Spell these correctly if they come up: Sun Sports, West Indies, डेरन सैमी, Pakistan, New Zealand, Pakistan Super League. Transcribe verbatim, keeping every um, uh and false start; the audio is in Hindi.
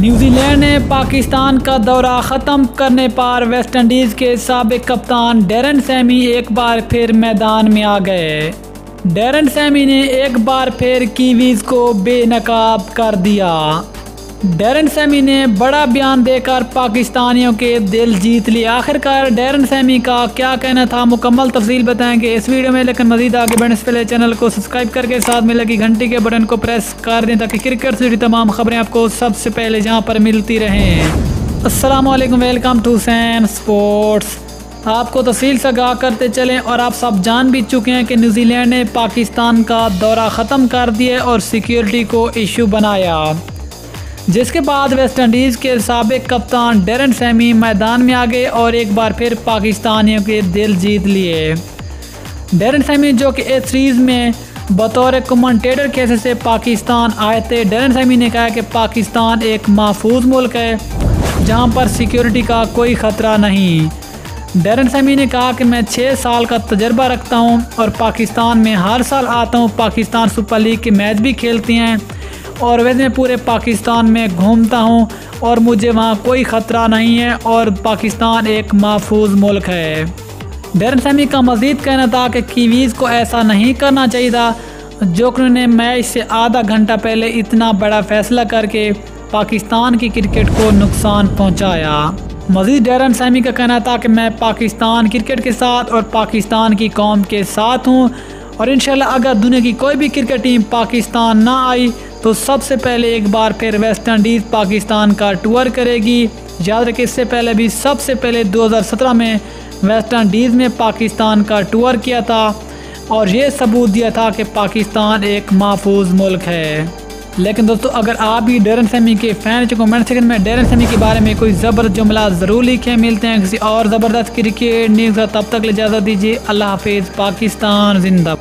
न्यूजीलैंड ने पाकिस्तान का दौरा ख़त्म करने पर वेस्ट इंडीज़ के साबिक कप्तान डेरन सैमी एक बार फिर मैदान में आ गए। डेरन सैमी ने एक बार फिर कीवीज़ को बेनकाब कर दिया। डेरन सैमी ने बड़ा बयान देकर पाकिस्तानियों के दिल जीत लिए। आखिरकार डेरन सैमी का क्या कहना था, मुकम्मल तफसील बताएंगे इस वीडियो में। लेकिन मज़ीद आगे बढ़ने से पहले चैनल को सब्सक्राइब करके साथ में लगी घंटी के बटन को प्रेस कर दें ताकि क्रिकेट से जुड़ी तमाम खबरें आपको सबसे पहले जहां पर मिलती रहें। अस्सलाम वालेकुम, वेलकम टू सन स्पोर्ट्स। आपको तफसील से आगाह करते चलें और आप सब जान भी चुके हैं कि न्यूजीलैंड ने पाकिस्तान का दौरा ख़त्म कर दिया और सिक्योरिटी को इशू बनाया, जिसके बाद वेस्ट इंडीज़ के साबिक कप्तान डेरन सैमी मैदान में आ गए और एक बार फिर पाकिस्तानियों के दिल जीत लिए। डेरन सैमी जो कि इस सीरीज़ में बतौर कमेंटेटर के हिस्से से पाकिस्तान आए थे, डेरन सैमी ने कहा कि पाकिस्तान एक महफूज मुल्क है जहां पर सिक्योरिटी का कोई ख़तरा नहीं। डेरन सैमी ने कहा कि मैं छः साल का तजर्बा रखता हूँ और पाकिस्तान में हर साल आता हूँ, पाकिस्तान सुपर लीग के मैच भी खेलते हैं और वैसे मैं पूरे पाकिस्तान में घूमता हूं और मुझे वहां कोई ख़तरा नहीं है और पाकिस्तान एक महफूज मुल्क है। डेरन सैमी का मज़ीद कहना था कि कीवीज़ को ऐसा नहीं करना चाहिए था जो कि उन्होंने मैच से आधा घंटा पहले इतना बड़ा फ़ैसला करके पाकिस्तान की क्रिकेट को नुकसान पहुंचाया। मज़ीद डेरन सैमी का कहना था कि मैं पाकिस्तान क्रिकेट के साथ और पाकिस्तान की कौम के साथ हूँ और इंशाल्लाह अगर दुनिया की कोई भी क्रिकेट टीम पाकिस्तान ना आई तो सबसे पहले एक बार फिर वेस्ट इंडीज़ पाकिस्तान का टूर करेगी। याद रखें इससे पहले भी सबसे पहले दो हज़ार सत्रह में वेस्ट इंडीज़ में पाकिस्तान का टूर किया था और ये सबूत दिया था कि पाकिस्तान एक महफूज मुल्क है। लेकिन दोस्तों, अगर आप भी डेरन सैमी के फ़ैन हैं, कमेंट सेक्शन में डेरन सैमी के बारे में कोई ज़बरदस्त जुमला ज़रूर लिखें। मिलते हैं किसी और ज़बरदस्त क्रिकेट न्यूज़ का, तब तक इजाज़त दीजिए। अल्लाह हाफिज़। पाकिस्तान जिंदा।